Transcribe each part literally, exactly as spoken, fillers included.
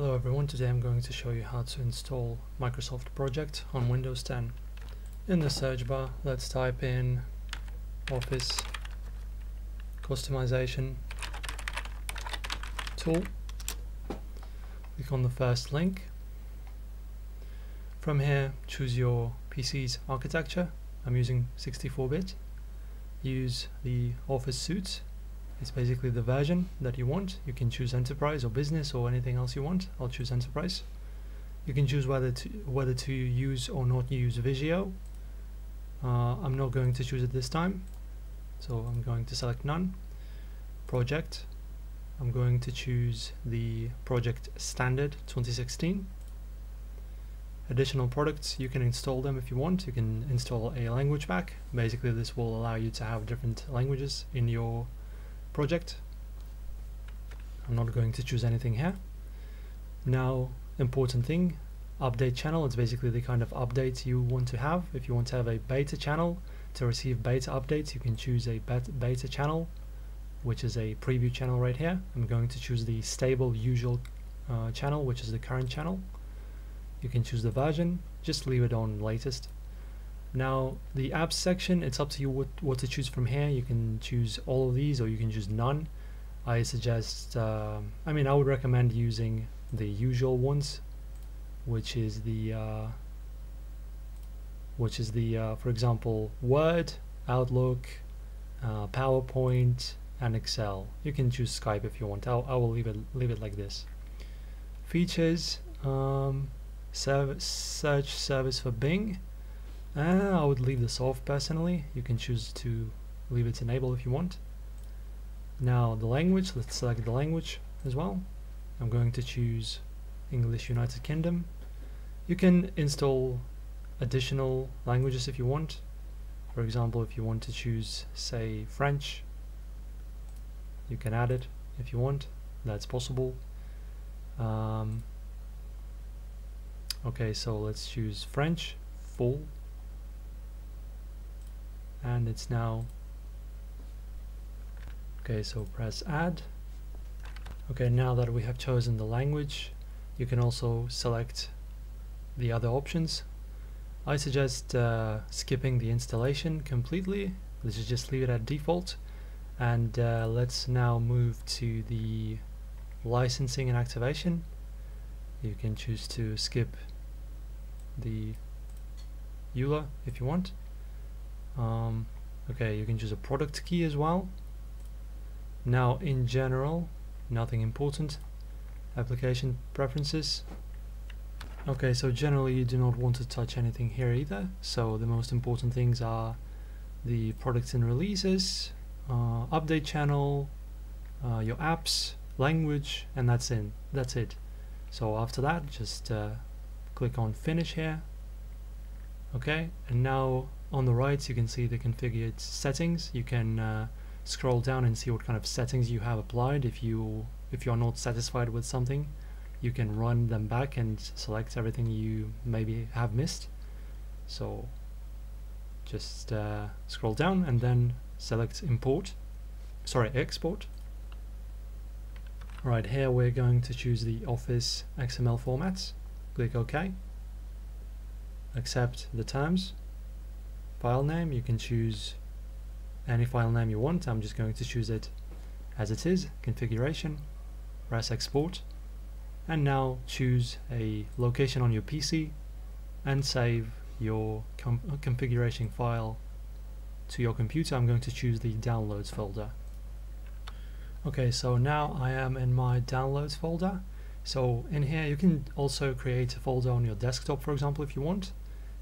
Hello everyone, today I'm going to show you how to install Microsoft Project on Windows ten. In the search bar, let's type in Office Customization Tool. Click on the first link. From here, choose your P C's architecture. I'm using sixty-four bit. Use the Office suite. It's basically the version that you want. You can choose Enterprise or Business or anything else you want. I'll choose Enterprise. You can choose whether to whether to use or not use Visio. Uh, I'm not going to choose it this time, so I'm going to select None. Project. I'm going to choose the Project Standard twenty sixteen. Additional products. You can install them if you want. You can install a language pack. Basically, this will allow you to have different languages in your project. I'm not going to choose anything here. Now, important thing, update channel. It's basically the kind of update you want to have. If you want to have a beta channel to receive beta updates, you can choose a beta channel, which is a preview channel right here. I'm going to choose the stable usual uh, channel, which is the current channel. You can choose the version, just leave it on latest. Now, the apps section, it's up to you what, what to choose from here. You can choose all of these or you can choose none. I suggest, uh, I mean, I would recommend using the usual ones, which is the, uh, which is the, uh, for example, Word, Outlook, uh, PowerPoint, and Excel. You can choose Skype if you want. I'll, I will leave it, leave it like this. Features, um, serv- search service for Bing. Uh, I would leave this off personally. You can choose to leave it enabled if you want. Now the language, let's select the language as well. I'm going to choose English United Kingdom. You can install additional languages if you want. For example, if you want to choose, say, French, you can add it if you want. That's possible. Um, okay, so let's choose French, full. And it's now okay, so press add. Okay, now that we have chosen the language, you can also select the other options. I suggest uh, skipping the installation completely. Let's just leave it at default, and uh, let's now move to the licensing and activation. You can choose to skip the E U L A if you want. Um, okay, you can choose a product key as well. Now in general, nothing important. Application preferences. Okay, so generally you do not want to touch anything here either. So the most important things are the products and releases, uh, update channel, uh, your apps, language, and that's in. That's it. So after that, just uh, click on finish here. Okay, and now on the right you can see the configured settings. You can uh, scroll down and see what kind of settings you have applied. If you if you're not satisfied with something, you can run them back and select everything you maybe have missed. So just uh, scroll down and then select import, sorry, export. Right here we're going to choose the Office X M L formats. Click OK. Accept the terms. File name, you can choose any file name you want. I'm just going to choose it as it is. Configuration, press export, and now choose a location on your P C and save your com configuration file to your computer. I'm going to choose the downloads folder. Okay, so now I am in my downloads folder. So in here you can also create a folder on your desktop, for example, if you want.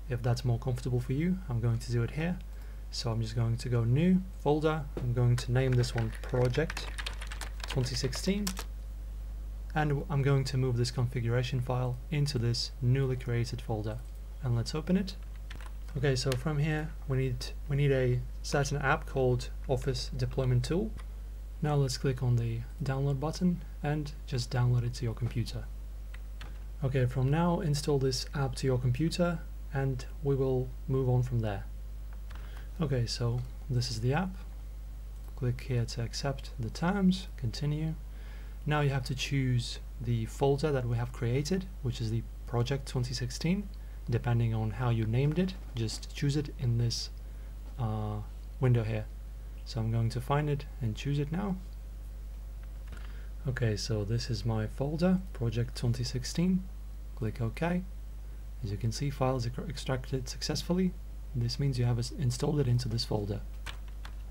If that's more comfortable for you, I'm going to do it here. So I'm just going to go new folder. I'm going to name this one Project twenty sixteen, and I'm going to move this configuration file into this newly created folder, and let's open it. Okay, so from here we need we need a certain app called Office Deployment Tool. Now let's click on the download button and just download it to your computer. Okay, from now install this app to your computer, and we will move on from there. Okay, so this is the app. Click here to accept the terms, continue. Now you have to choose the folder that we have created, which is the Project twenty sixteen. Depending on how you named it, just choose it in this uh, window here. So I'm going to find it and choose it now. Okay, so this is my folder, Project twenty sixteen. Click OK. As you can see, files are extracted successfully. This means you have installed it into this folder.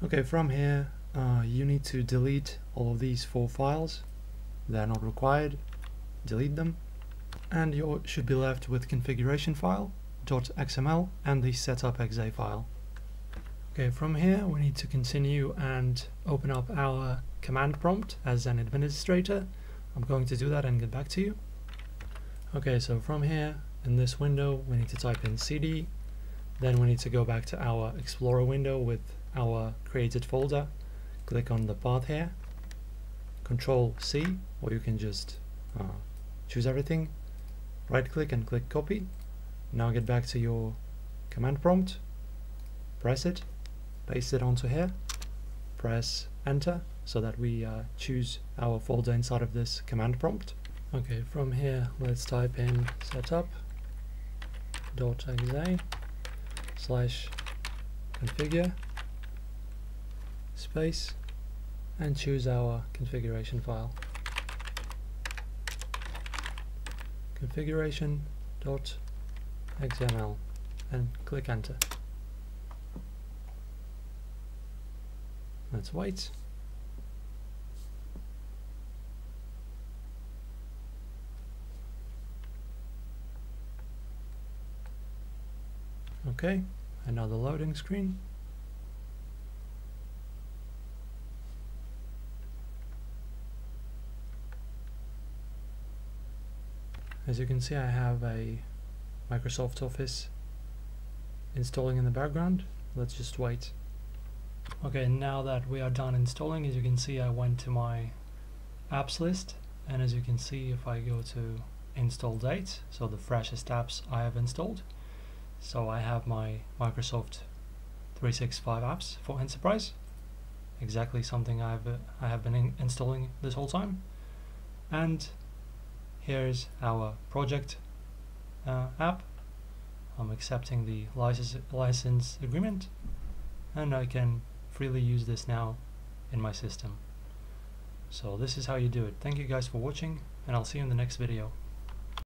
Okay, from here uh, you need to delete all of these four files. They're not required. Delete them. And you should be left with configuration file, .xml, and the setup.exe file. Okay, from here we need to continue and open up our command prompt as an administrator. I'm going to do that and get back to you. Okay, so from here in this window we need to type in cd, then we need to go back to our Explorer window with our created folder, click on the path here, Control C, or you can just uh, choose everything, right click and click copy. Now get back to your command prompt, press it, paste it onto here, press enter so that we uh, choose our folder inside of this command prompt. Okay, from here let's type in setup.exe slash configure space and choose our configuration file, configuration.xml, and click enter. Let's wait. Okay, another loading screen. As you can see, I have a Microsoft Office installing in the background. Let's just wait. Okay, now that we are done installing, as you can see, I went to my apps list, and as you can see, if I go to install date, so the freshest apps I have installed, so I have my Microsoft three sixty-five apps for enterprise, exactly something I've uh, I have been in installing this whole time, and here's our project uh, app. I'm accepting the license, license agreement, and I can freely use this now in my system. So this is how you do it. Thank you guys for watching, and I'll see you in the next video.